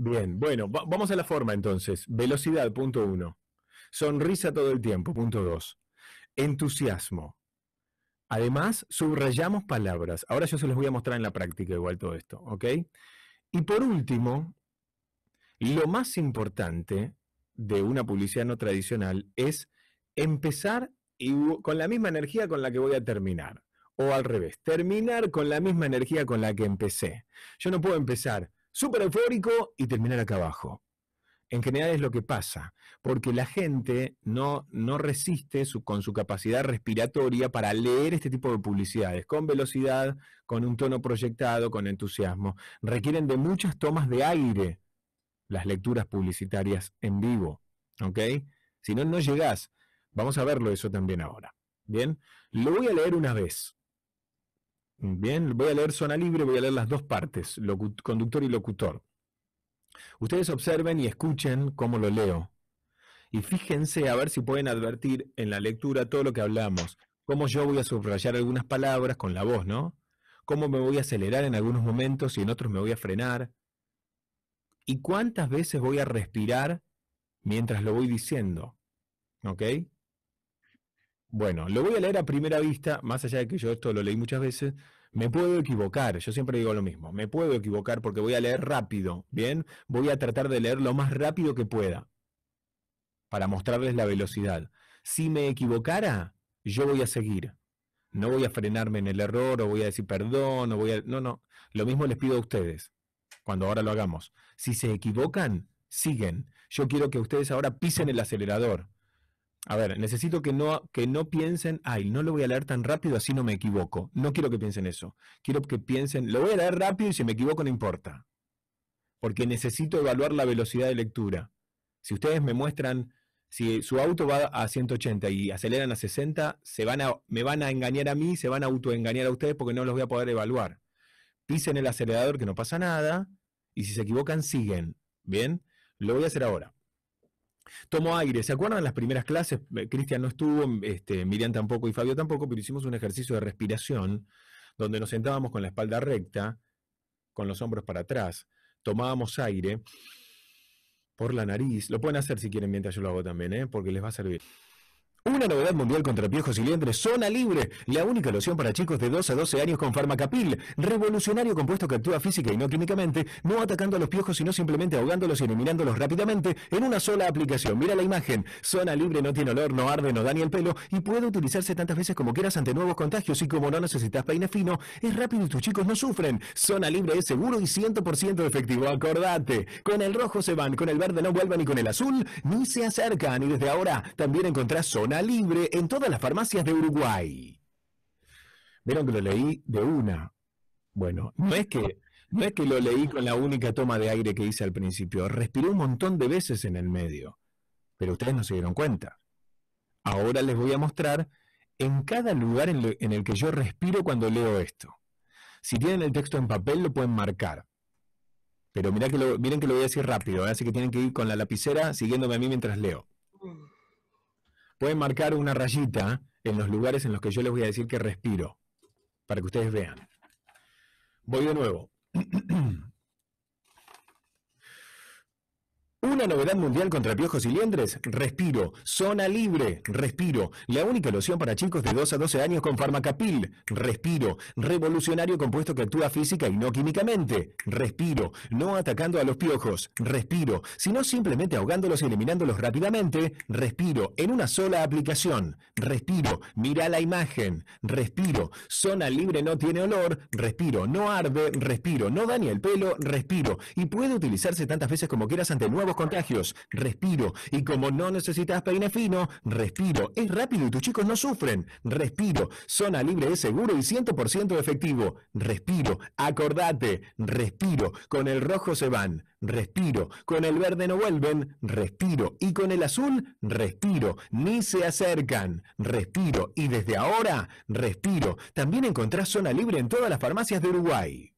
Bien, bueno, vamos a la forma entonces. Velocidad, punto 1. Sonrisa todo el tiempo, punto 2. Entusiasmo. Además, subrayamos palabras. Ahora yo se los voy a mostrar en la práctica igual todo esto, ¿ok? Y por último, lo más importante de una publicidad no tradicional es empezar con la misma energía con la que voy a terminar. O al revés, terminar con la misma energía con la que empecé. Yo no puedo empezar súper eufórico y terminar acá abajo. En general es lo que pasa, porque la gente no resiste con su capacidad respiratoria para leer este tipo de publicidades, con velocidad, con un tono proyectado, con entusiasmo. Requieren de muchas tomas de aire las lecturas publicitarias en vivo, ¿ok? Si no, no llegás. Vamos a verlo eso también ahora, ¿bien? Lo voy a leer una vez. Bien, voy a leer Zona Libre, voy a leer las dos partes, conductor y locutor. Ustedes observen y escuchen cómo lo leo. Y fíjense a ver si pueden advertir en la lectura todo lo que hablamos. Cómo yo voy a subrayar algunas palabras con la voz, ¿no? Cómo me voy a acelerar en algunos momentos y en otros me voy a frenar. Y cuántas veces voy a respirar mientras lo voy diciendo, ¿ok? Bueno, lo voy a leer a primera vista, más allá de que yo esto lo leí muchas veces, me puedo equivocar, yo siempre digo lo mismo, me puedo equivocar porque voy a leer rápido, ¿bien? Voy a tratar de leer lo más rápido que pueda, para mostrarles la velocidad. Si me equivocara, yo voy a seguir, no voy a frenarme en el error, o voy a decir perdón, o voy a... No, no, lo mismo les pido a ustedes, cuando ahora lo hagamos. Si se equivocan, siguen. Yo quiero que ustedes ahora pisen el acelerador. A ver, necesito que no piensen, ay, no lo voy a leer tan rápido, así no me equivoco. No quiero que piensen eso. Quiero que piensen, lo voy a leer rápido y si me equivoco no importa. Porque necesito evaluar la velocidad de lectura. Si ustedes me muestran, si su auto va a 180 y aceleran a 60, me van a engañar a mí, se van a autoengañar a ustedes porque no los voy a poder evaluar. Pisen el acelerador que no pasa nada y si se equivocan siguen. ¿Bien? Lo voy a hacer ahora. Tomo aire. ¿Se acuerdan las primeras clases? Cristian no estuvo, Miriam tampoco y Fabio tampoco, pero hicimos un ejercicio de respiración donde nos sentábamos con la espalda recta, con los hombros para atrás, tomábamos aire por la nariz. Lo pueden hacer si quieren mientras yo lo hago también, porque les va a servir. Una novedad mundial contra piojos y liendres, Zona Libre, la única loción para chicos de 2 a 12 años con farmacapil, revolucionario compuesto que actúa física y no químicamente, no atacando a los piojos sino simplemente ahogándolos y eliminándolos rápidamente en una sola aplicación. Mira la imagen, Zona Libre no tiene olor, no arde, no daña el pelo y puede utilizarse tantas veces como quieras ante nuevos contagios y como no necesitas peine fino, es rápido y tus chicos no sufren. Zona Libre es seguro y 100% efectivo, acordate, con el rojo se van, con el verde no vuelvan y con el azul ni se acercan y desde ahora también encontrás Zona Libre en todas las farmacias de Uruguay. ¿Vieron que lo leí de una? Bueno, no es que lo leí con la única toma de aire que hice al principio. Respiré un montón de veces en el medio, pero ustedes no se dieron cuenta. Ahora les voy a mostrar en cada lugar en el que yo respiro cuando leo esto. Si tienen el texto en papel lo pueden marcar. Pero miren que lo voy a decir rápido, así que tienen que ir con la lapicera siguiéndome a mí mientras leo. Pueden marcar una rayita en los lugares en los que yo les voy a decir que respiro, para que ustedes vean. Voy de nuevo. Una novedad mundial contra piojos y liendres, respiro, Zona Libre, respiro, la única loción para chicos de 2 a 12 años con farmacapil, respiro, revolucionario compuesto que actúa física y no químicamente, respiro, no atacando a los piojos, respiro, sino simplemente ahogándolos y eliminándolos rápidamente, respiro, en una sola aplicación, respiro, mira la imagen, respiro, Zona Libre no tiene olor, respiro, no arde, respiro, no daña el pelo, respiro, y puede utilizarse tantas veces como quieras ante nuevos contagios, respiro, y como no necesitas peine fino, respiro, es rápido y tus chicos no sufren, respiro, Zona Libre es seguro y 100% efectivo, respiro, acordate, respiro, con el rojo se van, respiro, con el verde no vuelven, respiro, y con el azul, respiro, ni se acercan, respiro, y desde ahora, respiro, también encontrás Zona Libre en todas las farmacias de Uruguay.